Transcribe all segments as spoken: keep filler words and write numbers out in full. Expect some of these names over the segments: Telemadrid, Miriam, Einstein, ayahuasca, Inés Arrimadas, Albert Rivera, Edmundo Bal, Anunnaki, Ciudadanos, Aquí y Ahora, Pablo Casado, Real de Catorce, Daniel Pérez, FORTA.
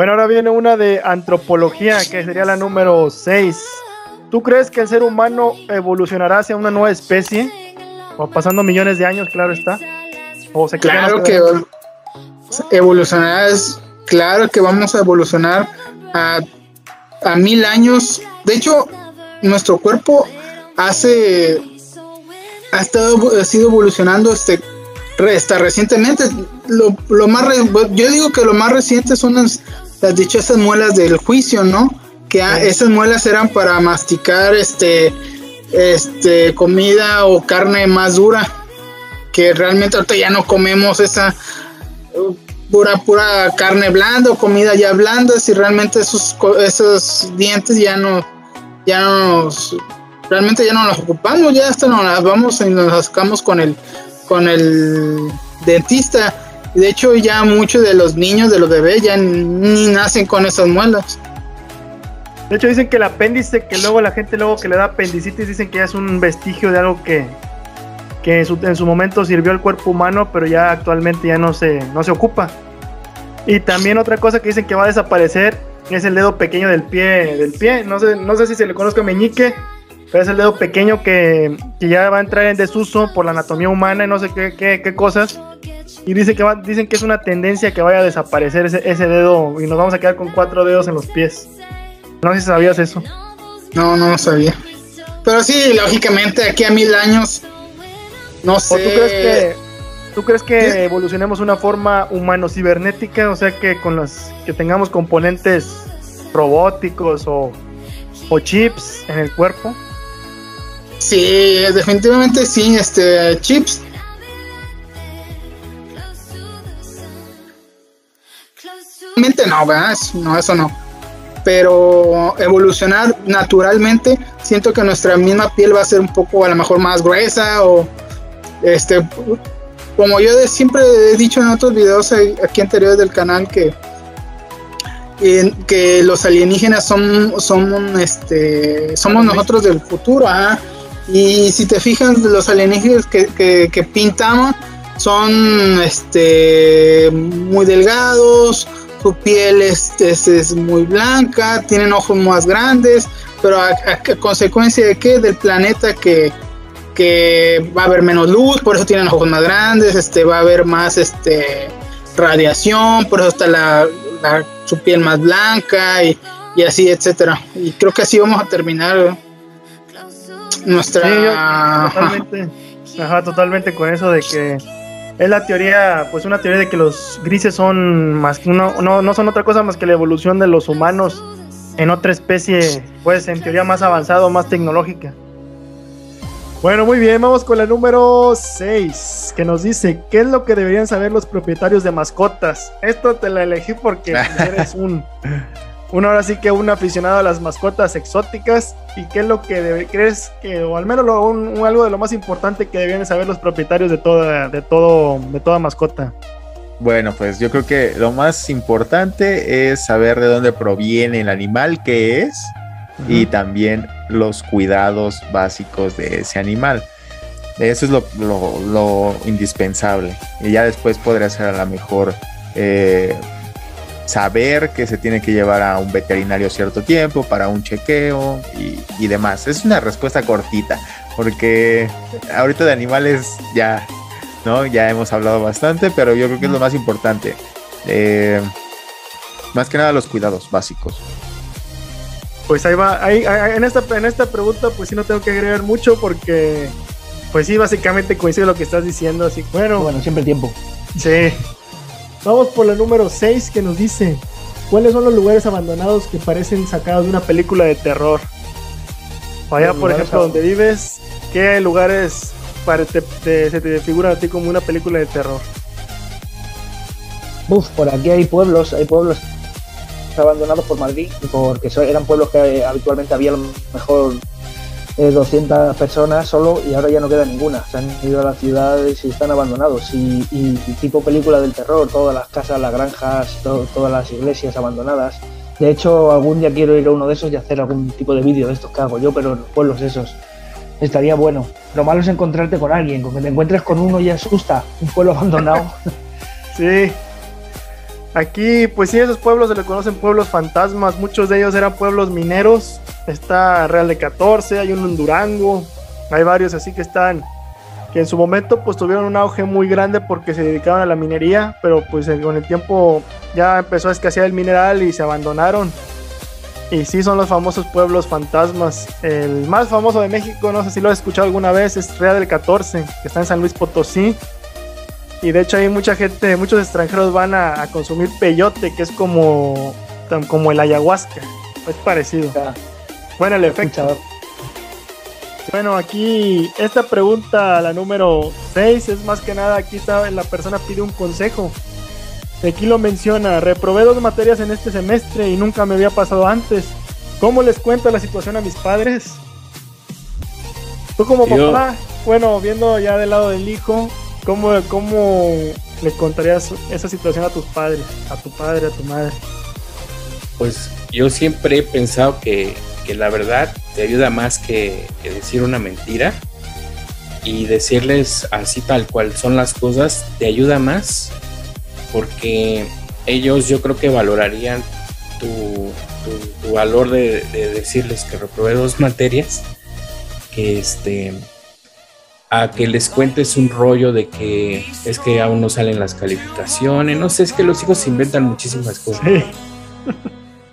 Bueno, ahora viene una de antropología, que sería la número seis. ¿Tú crees que el ser humano evolucionará hacia una nueva especie? O pasando millones de años, claro está. O se claro que evolucionará, es claro que vamos a evolucionar a, a mil años. De hecho, nuestro cuerpo hace ha estado ha sido evolucionando este hasta recientemente. Lo, lo más re, yo digo que lo más reciente son las, las dichosas muelas del juicio, ¿no? Que a, esas muelas eran para masticar este este comida o carne más dura, que realmente ahorita ya no comemos esa pura pura carne blanda o comida ya blanda, si realmente esos esos dientes ya no ya nos realmente ya no los ocupamos, ya hasta nos las vamos y nos las sacamos con el con el dentista. De hecho, ya muchos de los niños, de los bebés, ya ni nacen con esas muelas. De hecho, dicen que el apéndice, que luego la gente luego que le da apendicitis, dicen que ya es un vestigio de algo que, que en, su, en su momento sirvió al cuerpo humano, pero ya actualmente ya no se, no se ocupa. Y también otra cosa que dicen que va a desaparecer es el dedo pequeño del pie, del pie. No sé, no sé si se le conozca meñique, pero es el dedo pequeño que, que ya va a entrar en desuso por la anatomía humana y no sé qué, qué, qué cosas. Y dice que va, dicen que es una tendencia que vaya a desaparecer ese, ese dedo y nos vamos a quedar con cuatro dedos en los pies. No sé si sabías eso. No, no lo sabía. Pero sí, lógicamente, aquí a mil años, no sé. ¿O tú crees que, tú crees que ¿Sí? evolucionemos una forma humano-cibernética? O sea, que con las que tengamos componentes robóticos o, o chips en el cuerpo. Sí, definitivamente sí, este, chips. Realmente no, ¿verdad? No, eso no. Pero evolucionar naturalmente, siento que nuestra misma piel va a ser un poco, a lo mejor, más gruesa o, este, como yo de, siempre he dicho en otros videos aquí anteriores del canal, que, en, que los alienígenas son, son este, somos nosotros del futuro, ¿ah? Y si te fijas, los alienígenas que, que, que pintamos son este, muy delgados, su piel es, es, es muy blanca, tienen ojos más grandes, pero a, a consecuencia de qué, del planeta que, que va a haber menos luz, por eso tienen ojos más grandes, este, va a haber más este, radiación, por eso está la, la, su piel más blanca y, y así, etcétera. Y creo que así vamos a terminar nuestra... Sí, yo, totalmente. Ajá, totalmente con eso de que es la teoría, pues una teoría de que los grises son más que no, no, no son otra cosa más que la evolución de los humanos en otra especie, pues en teoría más avanzada, más tecnológica. Bueno, muy bien, vamos con la número seis, que nos dice, ¿qué es lo que deberían saber los propietarios de mascotas? Esto te la elegí porque eres un, un ahora sí que un aficionado a las mascotas exóticas. ¿Y qué es lo que debe, crees que, o al menos lo, un, un, algo de lo más importante que debían saber los propietarios de toda, de todo, de toda mascota? Bueno, pues yo creo que lo más importante es saber de dónde proviene el animal que es, uh-huh, y también los cuidados básicos de ese animal. Eso es lo, lo, lo indispensable. Y ya después podría ser a lo mejor... Eh, saber que se tiene que llevar a un veterinario cierto tiempo para un chequeo y, y demás. Es una respuesta cortita, porque ahorita de animales ya, ¿no? Ya hemos hablado bastante, pero yo creo que es lo más importante. Eh, más que nada los cuidados básicos. Pues ahí va, ahí, ahí, en, esta, en esta pregunta pues sí no tengo que agregar mucho porque pues sí básicamente coincide lo que estás diciendo, así que bueno. Bueno, siempre el tiempo. Sí. Vamos por la número seis, que nos dice, ¿cuáles son los lugares abandonados que parecen sacados de una película de terror? Allá, por ejemplo, donde vives, ¿qué lugares para te, te, se te figuran a ti como una película de terror? Uf, por aquí hay pueblos, hay pueblos abandonados por Madrid, porque eran pueblos que habitualmente había a lo mejor eh, doscientas personas solo y ahora ya no queda ninguna, se han ido a las ciudades y están abandonados y, y, y tipo película del terror, todas las casas, las granjas, to, todas las iglesias abandonadas. De hecho, algún día quiero ir a uno de esos y hacer algún tipo de vídeo de estos que hago yo, pero en los pueblos esos estaría bueno. Lo malo es encontrarte con alguien, con que te encuentres con uno y asusta, un pueblo abandonado. Sí, Aquí, pues sí, esos pueblos se le conocen pueblos fantasmas, muchos de ellos eran pueblos mineros. Está Real de Catorce, hay uno en Durango, hay varios así que están, que en su momento pues tuvieron un auge muy grande porque se dedicaban a la minería, pero pues con el tiempo ya empezó a escasear el mineral y se abandonaron. Y sí, son los famosos pueblos fantasmas. El más famoso de México, no sé si lo has escuchado alguna vez, es Real del Catorce, que está en San Luis Potosí. Y de hecho hay mucha gente, muchos extranjeros van a, a consumir peyote, que es como, como el ayahuasca. Es parecido. Ah, bueno, el efecto. Escuchador. Bueno, aquí esta pregunta, la número seis, es más que nada, aquí está, la persona pide un consejo. Aquí lo menciona: reprobé dos materias en este semestre y nunca me había pasado antes. ¿Cómo les cuento la situación a mis padres? Tú como Yo. papá, bueno, viendo ya del lado del hijo, ¿cómo, cómo le contarías esa situación a tus padres, a tu padre, a tu madre? Pues yo siempre he pensado que, que la verdad te ayuda más que, que decir una mentira, y decirles así tal cual son las cosas te ayuda más, porque ellos yo creo que valorarían tu, tu, tu valor de, de decirles que reprobé dos materias, que este, a que les cuentes un rollo de que es que aún no salen las calificaciones. No sé, es que los hijos inventan muchísimas cosas. Sí.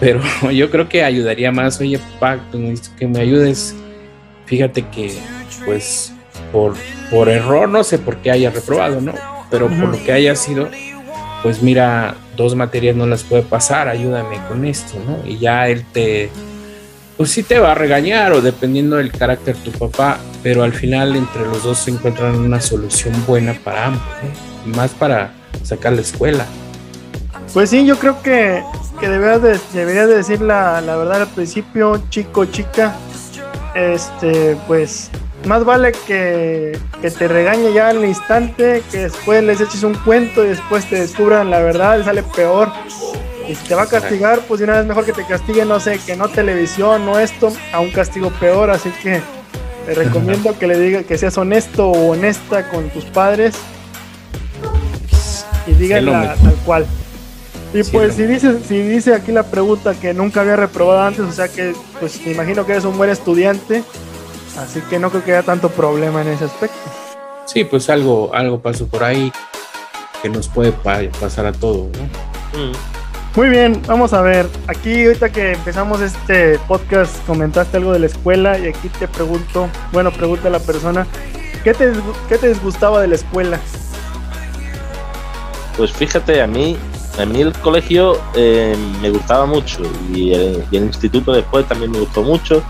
Pero yo creo que ayudaría más: oye papá, que me ayudes, fíjate que pues por, por error, no sé por qué haya reprobado, ¿no? Pero uh-huh. por lo que haya sido, pues mira, dos materias no las puede pasar, ayúdame con esto, ¿no? Y ya él te, pues sí te va a regañar, o dependiendo del carácter tu papá, pero al final entre los dos se encuentran una solución buena para ambos, ¿no? Más para sacar la escuela. Pues sí, yo creo que, que deberías de, deberías de decir la, la verdad al principio, chico, chica, este, pues... más vale que, que te regañe ya al instante, que después les eches un cuento y después te descubran la verdad y sale peor. Y si te va a castigar, pues de una vez mejor que te castigue, no sé, que no televisión, no esto, a un castigo peor. Así que te recomiendo que le diga, que seas honesto o honesta con tus padres y díganla tal cual. Y pues si dice, si dice aquí la pregunta que nunca había reprobado antes, o sea que pues me imagino que eres un buen estudiante. Así que no creo que haya tanto problema en ese aspecto. Sí, pues algo, algo pasó por ahí que nos puede pa- pasar a todos, ¿no? Mm. Muy bien, vamos a ver. Aquí ahorita que empezamos este podcast comentaste algo de la escuela, y aquí te pregunto, bueno, pregunta a la persona, ¿qué te, qué te disgustaba de la escuela? Pues fíjate, a mí, a mí el colegio eh, me gustaba mucho, y el, y el instituto después también me gustó mucho.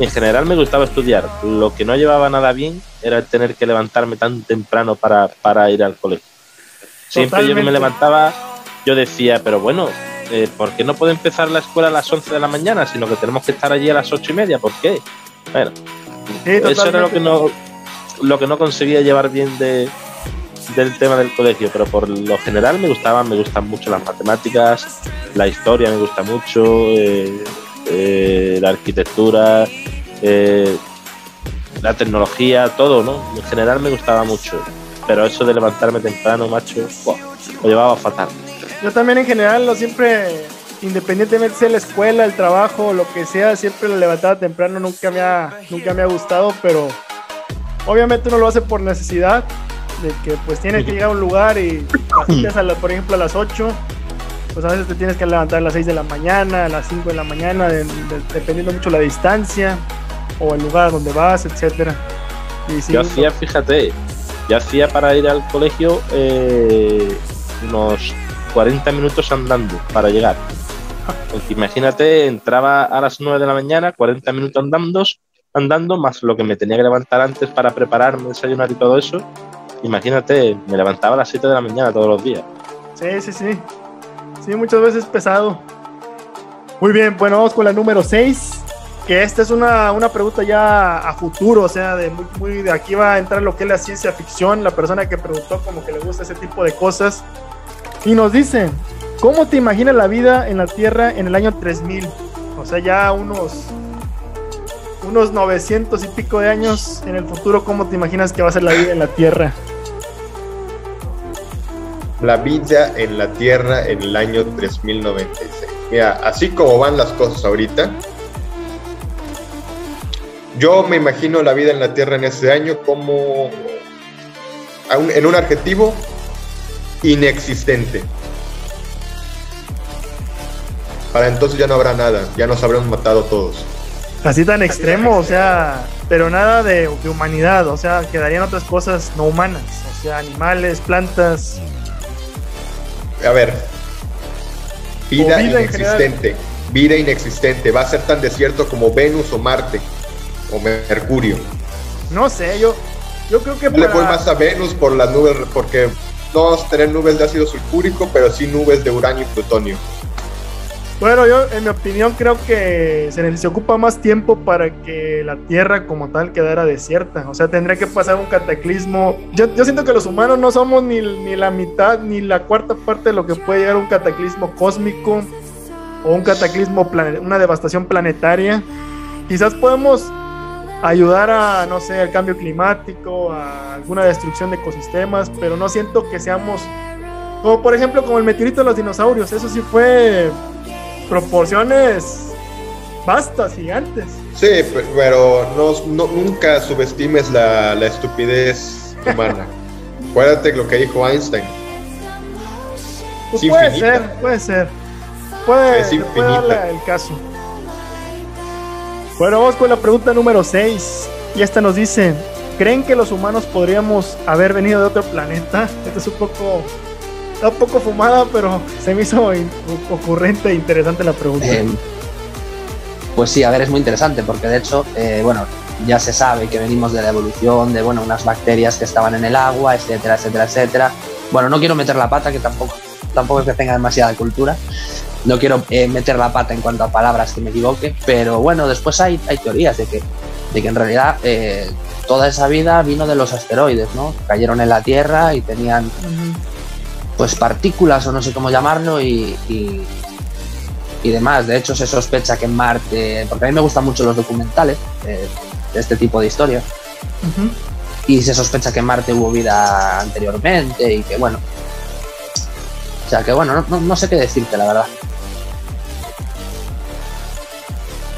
En general me gustaba estudiar. Lo que no llevaba nada bien era tener que levantarme tan temprano para, para ir al colegio. Siempre Totalmente. Yo me levantaba, yo decía, pero bueno, eh, ¿por qué no puedo empezar la escuela a las once de la mañana, sino que tenemos que estar allí a las ocho y media? ¿Por qué? Bueno, sí, eso era lo que no, lo que no conseguía llevar bien de, del tema del colegio, pero por lo general me gustaban, me gustan mucho las matemáticas, la historia me gusta mucho, eh, Eh, la arquitectura, eh, la tecnología, todo, ¿no? En general me gustaba mucho, pero eso de levantarme temprano, macho, wow, lo llevaba fatal. Yo también en general, lo siempre, independientemente sea la escuela, el trabajo, lo que sea, siempre lo levantaba temprano, nunca me ha, nunca me ha gustado, pero obviamente uno lo hace por necesidad, de que pues tienes que llegar a un lugar y asistes a la, por ejemplo a las ocho. Pues a veces te tienes que levantar a las seis de la mañana, a las cinco de la mañana, de, de, dependiendo mucho la distancia o el lugar donde vas, etcétera. Y sí, yo no. hacía, fíjate, yo hacía para ir al colegio eh, unos cuarenta minutos andando para llegar. Porque imagínate, entraba a las nueve de la mañana, cuarenta minutos andando, andando, más lo que me tenía que levantar antes para prepararme, desayunar y todo eso. Imagínate, me levantaba a las siete de la mañana todos los días. Sí, sí, sí. Sí, muchas veces pesado. Muy bien, bueno, vamos con la número seis, que esta es una, una pregunta ya a futuro, o sea, de muy, muy de aquí va a entrar lo que es la ciencia ficción. La persona que preguntó como que le gusta ese tipo de cosas, y nos dice: ¿cómo te imaginas la vida en la Tierra en el año tres mil? O sea, ya unos unos novecientos y pico de años en el futuro, ¿cómo te imaginas que va a ser la vida en la Tierra? la vida en la Tierra en el año tres mil noventa y seis. Mira, así como van las cosas ahorita, yo me imagino la vida en la Tierra en ese año como, en un adjetivo, inexistente. Para entonces ya no habrá nada, ya nos habrán matado todos. Así tan extremo, o sea, pero nada de, de humanidad, o sea, quedarían otras cosas no humanas, o sea, animales, plantas. A ver, vida, vida inexistente, vida inexistente, va a ser tan desierto como Venus o Marte o Mercurio. No sé, yo, yo creo que... Yo para... le voy más a Venus por las nubes, porque no vamos a tener nubes de ácido sulfúrico, pero sí nubes de uranio y plutonio. Bueno, yo en mi opinión creo que se, se ocupa más tiempo para que la Tierra como tal quedara desierta. O sea, tendría que pasar un cataclismo. Yo, yo siento que los humanos no somos ni, ni la mitad, ni la cuarta parte de lo que puede llegar un cataclismo cósmico o un cataclismo, plane, una devastación planetaria. Quizás podemos ayudar a, no sé, al cambio climático, a alguna destrucción de ecosistemas, pero no siento que seamos... Como por ejemplo, como el meteorito de los dinosaurios, eso sí fue... proporciones vastas, gigantes. Sí, pero no, no, nunca subestimes la, la estupidez humana. Acuérdate lo que dijo Einstein. Pues es puede infinita. ser, puede ser. Puede, es infinita. Puede darle el caso. Bueno, vamos con la pregunta número seis. Y esta nos dice: ¿creen que los humanos podríamos haber venido de otro planeta? Esto es un poco... Está un poco fumada, pero se me hizo ocurrente e interesante la pregunta. Eh, pues sí, a ver, es muy interesante porque de hecho, eh, bueno, ya se sabe que venimos de la evolución, de bueno, unas bacterias que estaban en el agua, etcétera, etcétera, etcétera. Bueno, no quiero meter la pata, que tampoco, tampoco es que tenga demasiada cultura. No quiero eh, meter la pata en cuanto a palabras que me equivoque, pero bueno, después hay, hay teorías de que, de que en realidad... Eh, toda esa vida vino de los asteroides, ¿no? Cayeron en la Tierra y tenían... Uh-huh. Pues partículas o no sé cómo llamarlo y, y, y demás. De hecho se sospecha que en Marte, porque a mí me gustan mucho los documentales eh, de este tipo de historias, uh-huh. y se sospecha que en Marte hubo vida anteriormente y que bueno, o sea que bueno, no, no, no sé qué decirte la verdad.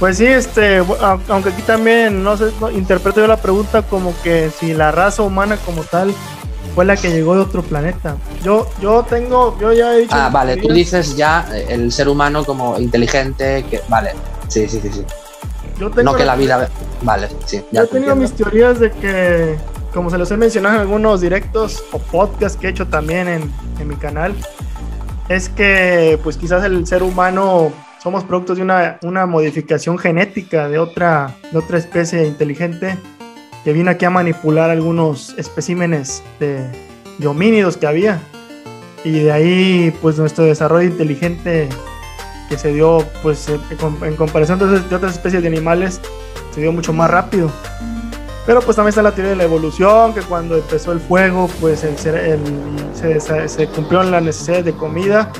Pues sí, este, aunque aquí también no sé, no, interpreto yo la pregunta como que si la raza humana como tal fue la que llegó de otro planeta. Yo, yo tengo, yo ya he dicho... Ah, vale, tú dices ya el ser humano como inteligente, que... Vale, sí, sí, sí, sí. Yo tengo no que la vida... Vale, sí. Ya yo he tenido entiendo. mis teorías de que, como se los he mencionado en algunos directos o podcasts que he hecho también en, en mi canal, es que pues quizás el ser humano somos productos de una, una modificación genética de otra, de otra especie inteligente que vino aquí a manipular algunos especímenes de, de homínidos que había, y de ahí pues nuestro desarrollo inteligente que se dio pues en comparación de otras especies de animales se dio mucho más rápido. Pero pues también está la teoría de la evolución, que cuando empezó el fuego pues el, el, se, se cumplieron las necesidades de comida,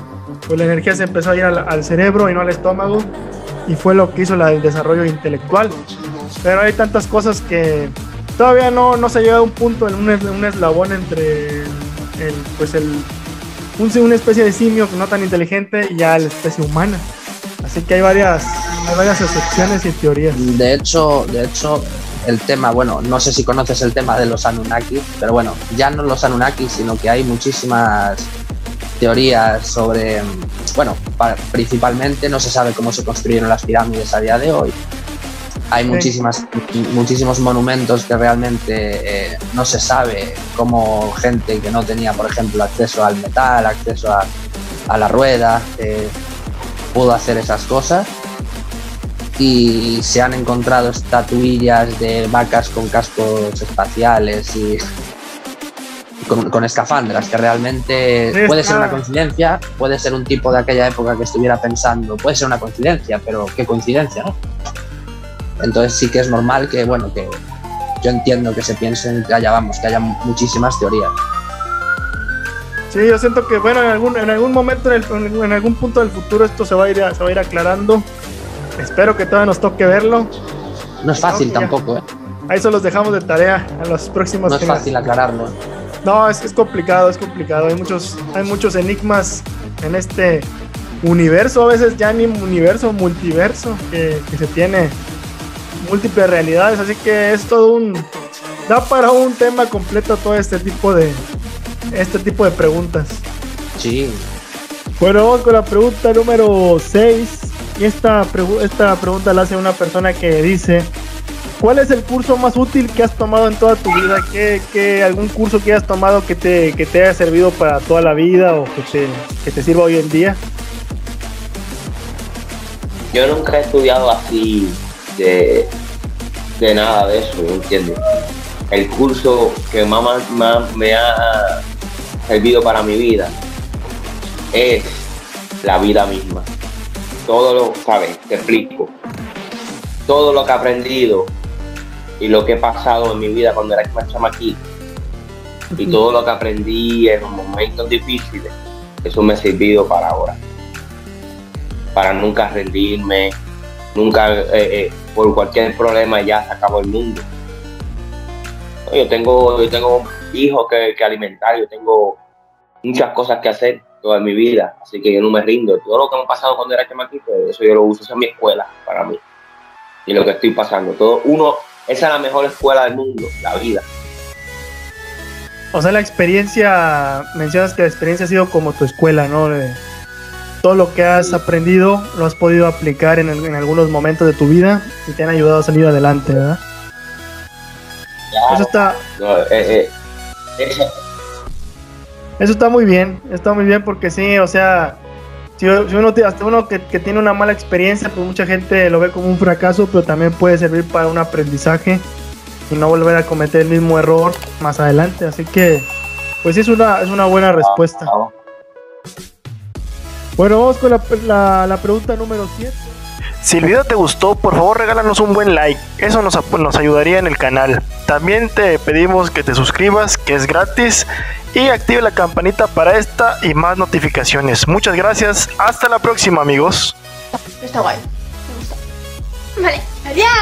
pues la energía se empezó a ir al, al cerebro y no al estómago, y fue lo que hizo la, el desarrollo intelectual. Pero hay tantas cosas que todavía no, no se ha llegado a un punto, en un, un eslabón entre el, el, pues el, un, una especie de simio no tan inteligente y ya la especie humana. Así que hay varias, hay varias excepciones y teorías. De hecho, de hecho, el tema, bueno, no sé si conoces el tema de los Anunnaki, pero bueno, ya no los Anunnaki, sino que hay muchísimas teorías sobre, bueno, principalmente no se sabe cómo se construyeron las pirámides a día de hoy. Hay muchísimas, muchísimos monumentos que realmente eh, no se sabe cómo gente que no tenía, por ejemplo, acceso al metal, acceso a, a la rueda, eh, pudo hacer esas cosas. Y se han encontrado estatuillas de vacas con cascos espaciales y con, con escafandras, que realmente puede ser una coincidencia, puede ser un tipo de aquella época que estuviera pensando, puede ser una coincidencia, pero qué coincidencia, ¿no? Entonces sí que es normal que, bueno, que yo entiendo que se piensen que haya, vamos, que haya muchísimas teorías. Sí, yo siento que, bueno, en algún, en algún momento, en, el, en algún punto del futuro esto se va a ir, se va a ir aclarando. Espero que todavía nos toque verlo. No es fácil tampoco, ¿eh? A eso los dejamos de tarea a los próximos. No es fácil aclararlo. No, es que es complicado, es complicado. Hay muchos, hay muchos enigmas en este universo, a veces ya ni universo, multiverso, que, que se tiene múltiples realidades. Así que es todo un... da para un tema completo todo este tipo de... este tipo de preguntas. Sí. Bueno, vamos con la pregunta número seis. Y esta, pre esta pregunta la hace una persona que dice... ¿Cuál es el curso más útil que has tomado en toda tu vida? ¿Qué, qué, algún curso que hayas tomado que te, que te haya servido para toda la vida o que te, que te sirva hoy en día? Yo nunca he estudiado así de, de nada de eso, ¿me entiendes? El curso que más, más me ha servido para mi vida es la vida misma. Todo lo, ¿sabes? Te explico. Todo lo que he aprendido y lo que he pasado en mi vida cuando era más chamaquito y todo lo que aprendí en momentos difíciles, eso me ha servido para ahora, para nunca rendirme, nunca eh, eh, por cualquier problema ya se acabó el mundo. Yo tengo, yo tengo hijos que, que alimentar, yo tengo muchas cosas que hacer toda mi vida, así que yo no me rindo. Todo lo que me ha pasado cuando era chamaquito, eso yo lo uso, esa es mi escuela para mí. Y lo que estoy pasando, todo uno, esa es la mejor escuela del mundo, la vida. O sea, la experiencia, mencionas que la experiencia ha sido como tu escuela, ¿no? De, todo lo que has sí. aprendido lo has podido aplicar en, el, en algunos momentos de tu vida y te han ayudado a salir adelante, ¿verdad? Claro. Eso está... No, eh, eh, eso. eso está muy bien, está muy bien porque sí, o sea... Si uno, hasta uno que, que tiene una mala experiencia, pues mucha gente lo ve como un fracaso, pero también puede servir para un aprendizaje y no volver a cometer el mismo error más adelante. Así que, pues sí, es una, es una buena respuesta. Bueno, vamos con la, la, la pregunta número siete. Si el video te gustó, por favor regálanos un buen like, eso nos, nos ayudaría en el canal. También te pedimos que te suscribas, que es gratis, y active la campanita para esta y más notificaciones. Muchas gracias, hasta la próxima amigos. Está guay, me gusta. Vale, adiós.